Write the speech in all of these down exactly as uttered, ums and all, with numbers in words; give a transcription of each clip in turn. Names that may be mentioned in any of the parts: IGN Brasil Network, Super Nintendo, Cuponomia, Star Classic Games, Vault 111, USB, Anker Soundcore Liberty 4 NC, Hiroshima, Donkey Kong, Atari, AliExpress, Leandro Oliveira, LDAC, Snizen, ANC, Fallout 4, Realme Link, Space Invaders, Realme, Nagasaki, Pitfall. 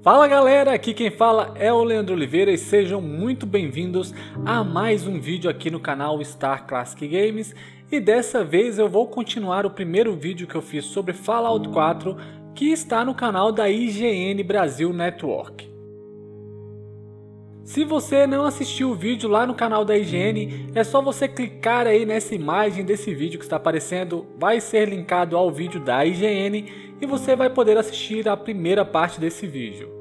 Fala galera, aqui quem fala é o Leandro Oliveira e sejam muito bem-vindos a mais um vídeo aqui no canal Star Classic Games. E dessa vez eu vou continuar o primeiro vídeo que eu fiz sobre Fallout quatro, que está no canal da I G N Brasil Network. Se você não assistiu o vídeo lá no canal da I G N, é só você clicar aí nessa imagem desse vídeo que está aparecendo, vai ser linkado ao vídeo da I G N e você vai poder assistir a primeira parte desse vídeo.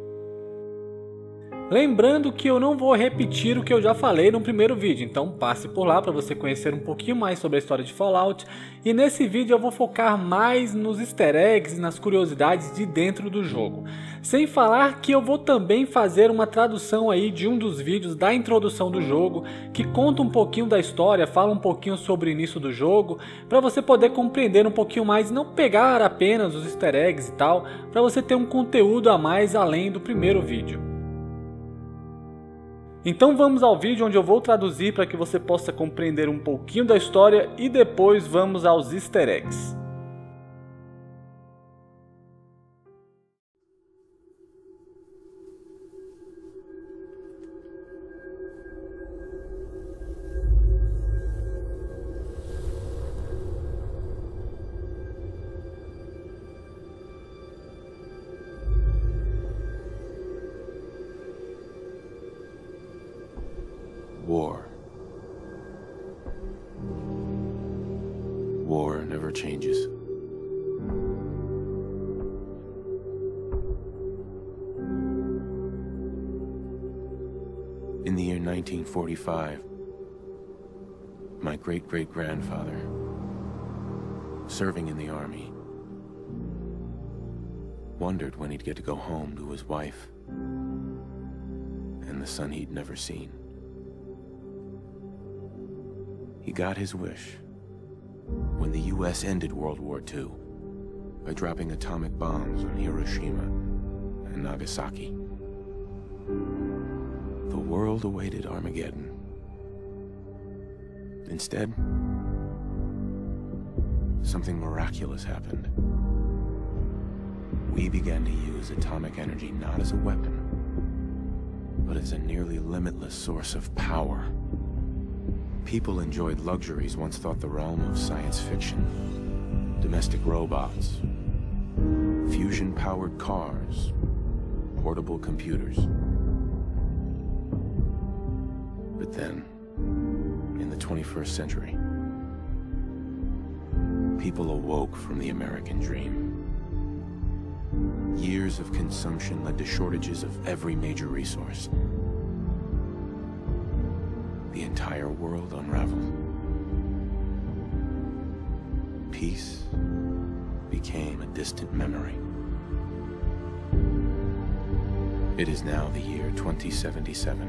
Lembrando que eu não vou repetir o que eu já falei no primeiro vídeo, então passe por lá para você conhecer um pouquinho mais sobre a história de Fallout, e nesse vídeo eu vou focar mais nos easter eggs e nas curiosidades de dentro do jogo. Sem falar que eu vou também fazer uma tradução aí de um dos vídeos da introdução do jogo, que conta um pouquinho da história, fala um pouquinho sobre o início do jogo, para você poder compreender um pouquinho mais, não pegar apenas os easter eggs e tal, para você ter um conteúdo a mais além do primeiro vídeo. Então vamos ao vídeo onde eu vou traduzir para que você possa compreender um pouquinho da história e depois vamos aos easter eggs. War. War never changes. In the year nineteen forty-five, my great-great-grandfather, serving in the army, wondered when he'd get to go home to his wife and the son he'd never seen. He got his wish when the U S ended World War Two by dropping atomic bombs on Hiroshima and Nagasaki. The world awaited Armageddon. Instead, something miraculous happened. We began to use atomic energy not as a weapon, but as a nearly limitless source of power. People enjoyed luxuries once thought the realm of science fiction. Domestic robots, fusion-powered cars, portable computers. But then, in the twenty-first century, people awoke from the American dream. Years of consumption led to shortages of every major resource. The entire world unraveled. Peace became a distant memory. It is now the year twenty seventy-seven.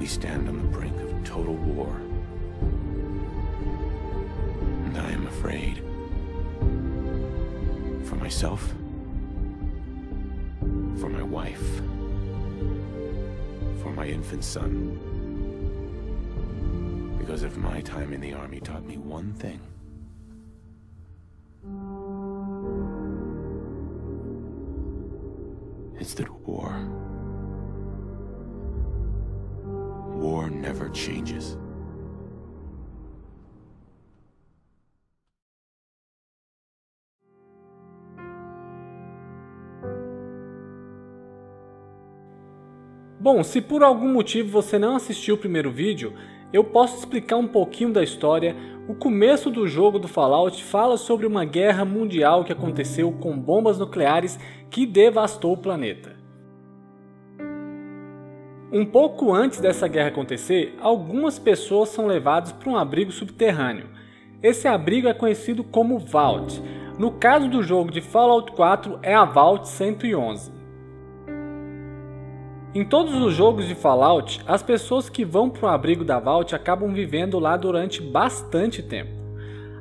We stand on the brink of total war. And I am afraid for myself, for my wife, for my infant son. Because if my time in the army taught me one thing, it's that war, war never changes. Bom, se por algum motivo você não assistiu o primeiro vídeo, eu posso explicar um pouquinho da história. O começo do jogo do Fallout fala sobre uma guerra mundial que aconteceu com bombas nucleares que devastou o planeta. Um pouco antes dessa guerra acontecer, algumas pessoas são levadas para um abrigo subterrâneo. Esse abrigo é conhecido como Vault. No caso do jogo de Fallout quatro, é a Vault cento e onze. Em todos os jogos de Fallout, as pessoas que vão para o abrigo da Vault acabam vivendo lá durante bastante tempo.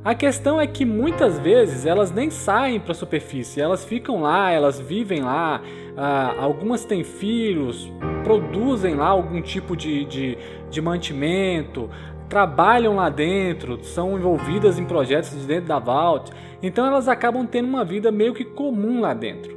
A questão é que muitas vezes elas nem saem para a superfície, elas ficam lá, elas vivem lá, ah, algumas têm filhos, produzem lá algum tipo de, de, de mantimento, trabalham lá dentro, são envolvidas em projetos de dentro da Vault, então elas acabam tendo uma vida meio que comum lá dentro.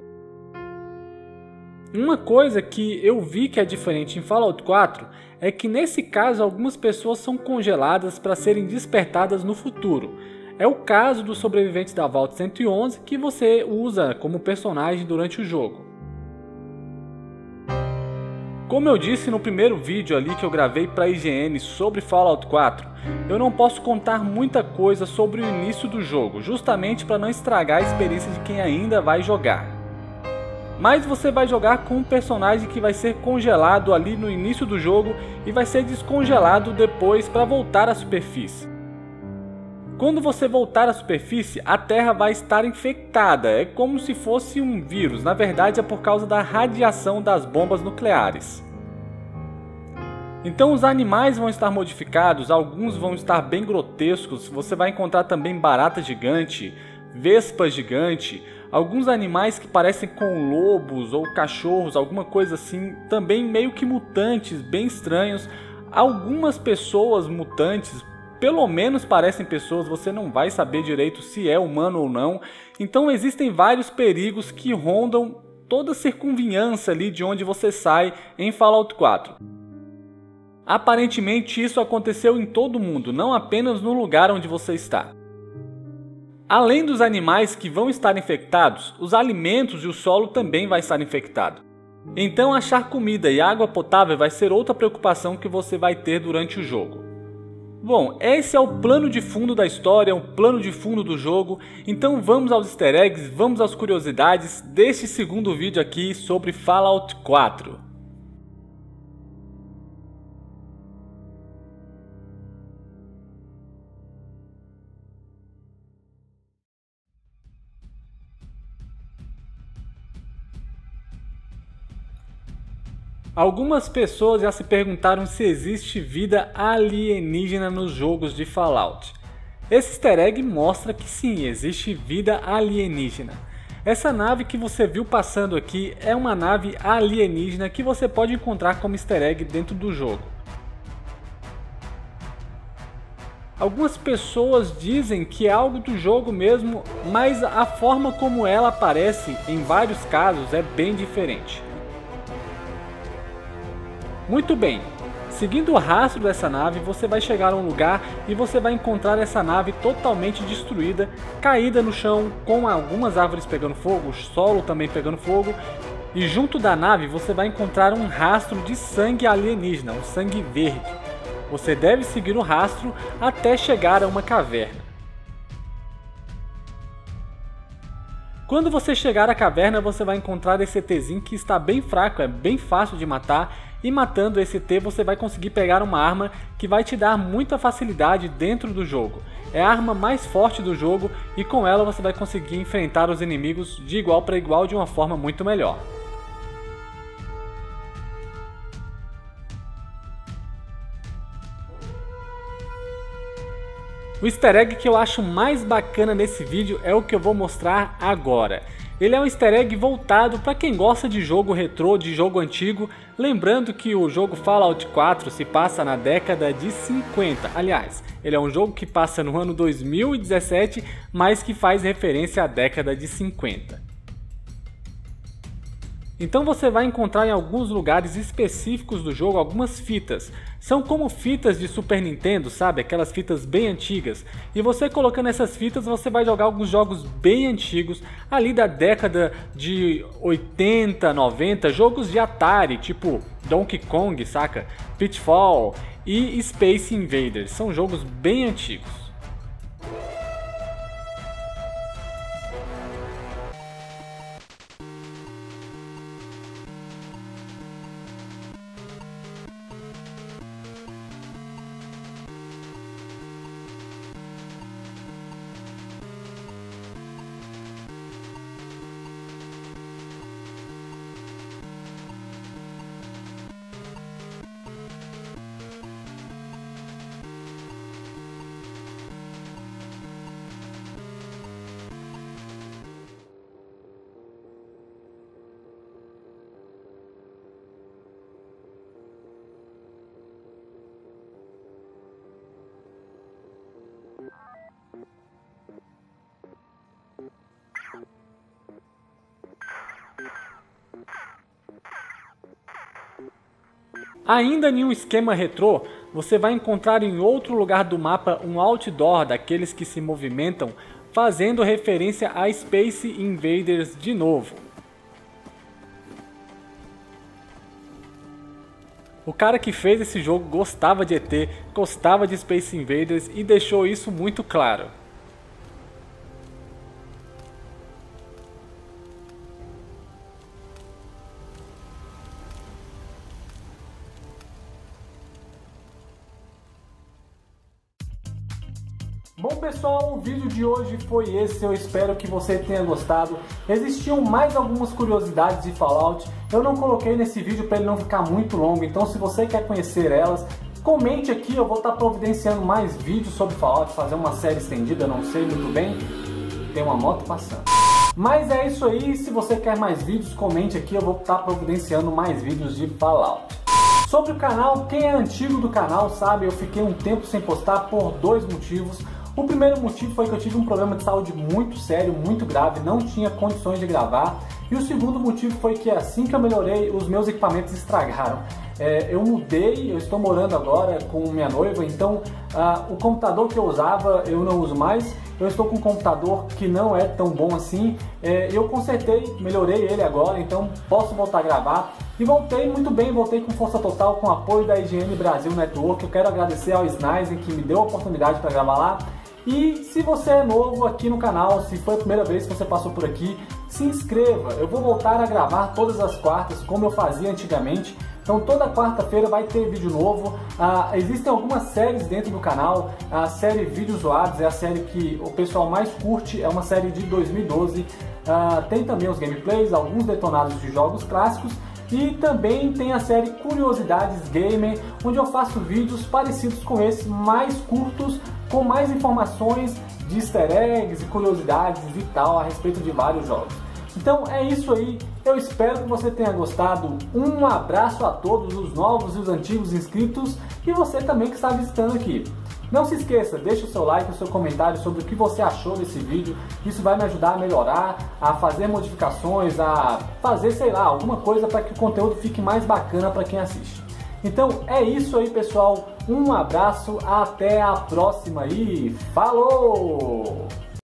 Uma coisa que eu vi que é diferente em Fallout quatro é que nesse caso algumas pessoas são congeladas para serem despertadas no futuro. É o caso dos sobreviventes da Vault cento e onze que você usa como personagem durante o jogo. Como eu disse no primeiro vídeo ali que eu gravei para a I G N sobre Fallout quatro, eu não posso contar muita coisa sobre o início do jogo, justamente para não estragar a experiência de quem ainda vai jogar. Mas você vai jogar com um personagem que vai ser congelado ali no início do jogo e vai ser descongelado depois para voltar à superfície. Quando você voltar à superfície, a Terra vai estar infectada, é como se fosse um vírus, na verdade é por causa da radiação das bombas nucleares. Então os animais vão estar modificados, alguns vão estar bem grotescos, você vai encontrar também barata gigante, vespa gigante, alguns animais que parecem com lobos ou cachorros, alguma coisa assim, também meio que mutantes, bem estranhos, algumas pessoas mutantes, pelo menos parecem pessoas, você não vai saber direito se é humano ou não. Então existem vários perigos que rondam toda a circunvizinhança ali de onde você sai em Fallout quatro. Aparentemente isso aconteceu em todo o mundo, não apenas no lugar onde você está. Além dos animais que vão estar infectados, os alimentos e o solo também vai estar infectado. Então achar comida e água potável vai ser outra preocupação que você vai ter durante o jogo. Bom, esse é o plano de fundo da história, o plano de fundo do jogo, então vamos aos easter eggs, vamos às curiosidades deste segundo vídeo aqui sobre Fallout quatro. Algumas pessoas já se perguntaram se existe vida alienígena nos jogos de Fallout. Esse easter egg mostra que sim, existe vida alienígena. Essa nave que você viu passando aqui é uma nave alienígena que você pode encontrar como easter egg dentro do jogo. Algumas pessoas dizem que é algo do jogo mesmo, mas a forma como ela aparece em vários casos é bem diferente. Muito bem, seguindo o rastro dessa nave, você vai chegar a um lugar e você vai encontrar essa nave totalmente destruída, caída no chão, com algumas árvores pegando fogo, o solo também pegando fogo, e junto da nave você vai encontrar um rastro de sangue alienígena, um sangue verde. Você deve seguir o rastro até chegar a uma caverna. Quando você chegar à caverna, você vai encontrar esse ETzinho que está bem fraco, é bem fácil de matar. E matando esse E T, você vai conseguir pegar uma arma que vai te dar muita facilidade dentro do jogo. É a arma mais forte do jogo e com ela você vai conseguir enfrentar os inimigos de igual para igual de uma forma muito melhor. O easter egg que eu acho mais bacana nesse vídeo é o que eu vou mostrar agora. Ele é um easter egg voltado para quem gosta de jogo retrô, de jogo antigo, lembrando que o jogo Fallout quatro se passa na década de cinquenta, aliás, ele é um jogo que passa no ano dois mil e dezessete, mas que faz referência à década de cinquenta. Então você vai encontrar em alguns lugares específicos do jogo algumas fitas. São como fitas de Super Nintendo, sabe? Aquelas fitas bem antigas. E você colocando essas fitas, você vai jogar alguns jogos bem antigos, ali da década de oitenta, noventa, jogos de Atari, tipo Donkey Kong, saca? Pitfall e Space Invaders, são jogos bem antigos. Ainda em um esquema retrô, você vai encontrar em outro lugar do mapa um outdoor daqueles que se movimentam, fazendo referência a Space Invaders de novo. O cara que fez esse jogo gostava de E T, gostava de Space Invaders e deixou isso muito claro. Bom pessoal, o vídeo de hoje foi esse, eu espero que você tenha gostado. Existiam mais algumas curiosidades de Fallout, eu não coloquei nesse vídeo para ele não ficar muito longo, então se você quer conhecer elas, comente aqui, eu vou estar providenciando mais vídeos sobre Fallout, fazer uma série estendida, não sei muito bem, tem uma moto passando. Mas é isso aí, se você quer mais vídeos, comente aqui, eu vou estar providenciando mais vídeos de Fallout. Sobre o canal, quem é antigo do canal sabe, eu fiquei um tempo sem postar por dois motivos. O primeiro motivo foi que eu tive um problema de saúde muito sério, muito grave, não tinha condições de gravar. E o segundo motivo foi que assim que eu melhorei, os meus equipamentos estragaram. É, eu mudei, eu estou morando agora com minha noiva, então ah, o computador que eu usava eu não uso mais. Eu estou com um computador que não é tão bom assim. É, eu consertei, melhorei ele agora, então posso voltar a gravar. E voltei muito bem, voltei com força total, com o apoio da I G N Brasil Network. Eu quero agradecer ao Snizen que me deu a oportunidade para gravar lá. E se você é novo aqui no canal, se foi a primeira vez que você passou por aqui, se inscreva. Eu vou voltar a gravar todas as quartas, como eu fazia antigamente. Então toda quarta-feira vai ter vídeo novo. Ah, existem algumas séries dentro do canal. A série Vídeos Zoados é a série que o pessoal mais curte, é uma série de dois mil e doze. Ah, tem também os gameplays, alguns detonados de jogos clássicos. E também tem a série Curiosidades Gamer, onde eu faço vídeos parecidos com esse, mais curtos, com mais informações de easter eggs e curiosidades e tal a respeito de vários jogos. Então é isso aí, eu espero que você tenha gostado, um abraço a todos os novos e os antigos inscritos e você também que está visitando aqui. Não se esqueça, deixa o seu like, o seu comentário sobre o que você achou desse vídeo, isso vai me ajudar a melhorar, a fazer modificações, a fazer, sei lá, alguma coisa para que o conteúdo fique mais bacana para quem assiste. Então é isso aí pessoal, um abraço, até a próxima e falou!